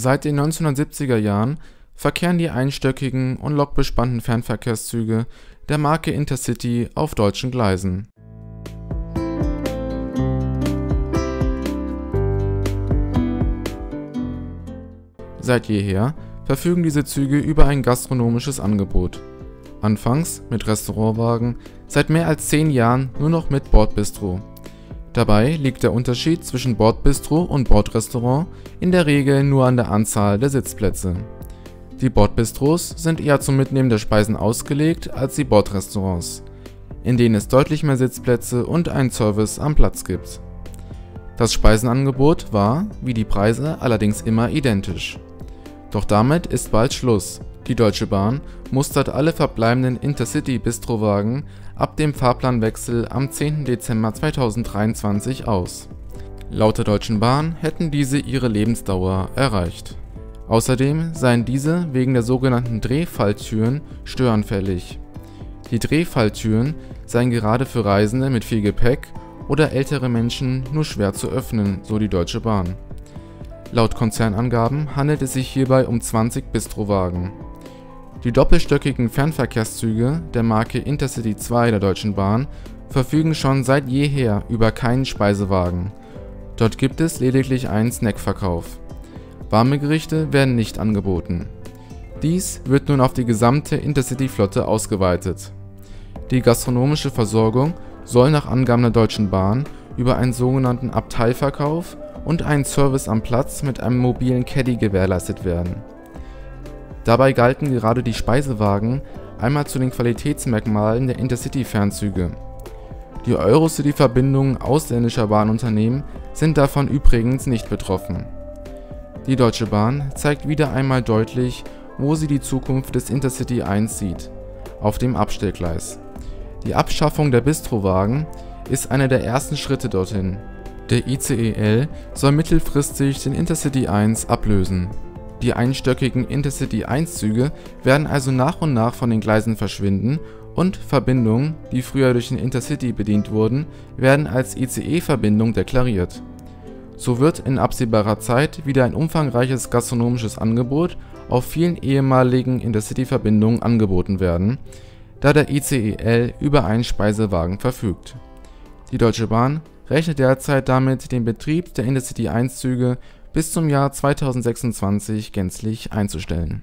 Seit den 1970er Jahren verkehren die einstöckigen und lokbespannten Fernverkehrszüge der Marke Intercity auf deutschen Gleisen. Seit jeher verfügen diese Züge über ein gastronomisches Angebot. Anfangs mit Restaurantwagen, seit mehr als 10 Jahren nur noch mit Bordbistro. Dabei liegt der Unterschied zwischen Bordbistro und Bordrestaurant in der Regel nur an der Anzahl der Sitzplätze. Die Bordbistros sind eher zum Mitnehmen der Speisen ausgelegt als die Bordrestaurants, in denen es deutlich mehr Sitzplätze und einen Service am Platz gibt. Das Speisenangebot war, wie die Preise, allerdings immer identisch. Doch damit ist bald Schluss. Die Deutsche Bahn mustert alle verbleibenden Intercity-Bistrowagen ab dem Fahrplanwechsel am 10. Dezember 2023 aus. Laut der Deutschen Bahn hätten diese ihre Lebensdauer erreicht. Außerdem seien diese wegen der sogenannten Drehfalltüren störanfällig. Die Drehfalltüren seien gerade für Reisende mit viel Gepäck oder ältere Menschen nur schwer zu öffnen, so die Deutsche Bahn. Laut Konzernangaben handelt es sich hierbei um 20 Bistrowagen. Die doppelstöckigen Fernverkehrszüge der Marke Intercity 2 der Deutschen Bahn verfügen schon seit jeher über keinen Speisewagen. Dort gibt es lediglich einen Snackverkauf. Warme Gerichte werden nicht angeboten. Dies wird nun auf die gesamte Intercity-Flotte ausgeweitet. Die gastronomische Versorgung soll nach Angaben der Deutschen Bahn über einen sogenannten Abteilverkauf und einen Service am Platz mit einem mobilen Caddy gewährleistet werden. Dabei galten gerade die Speisewagen einmal zu den Qualitätsmerkmalen der Intercity-Fernzüge. Die Eurocity-Verbindungen ausländischer Bahnunternehmen sind davon übrigens nicht betroffen. Die Deutsche Bahn zeigt wieder einmal deutlich, wo sie die Zukunft des Intercity 1 sieht: auf dem Abstellgleis. Die Abschaffung der Bistrowagen ist einer der ersten Schritte dorthin. Der ICE L soll mittelfristig den Intercity 1 ablösen. Die einstöckigen Intercity 1 Züge werden also nach und nach von den Gleisen verschwinden und Verbindungen, die früher durch den Intercity bedient wurden, werden als ICE-Verbindung deklariert. So wird in absehbarer Zeit wieder ein umfangreiches gastronomisches Angebot auf vielen ehemaligen Intercity-Verbindungen angeboten werden, da der ICE L über einen Speisewagen verfügt. Die Deutsche Bahn rechnet derzeit damit, den Betrieb der Intercity 1-Züge bis zum Jahr 2026 gänzlich einzustellen.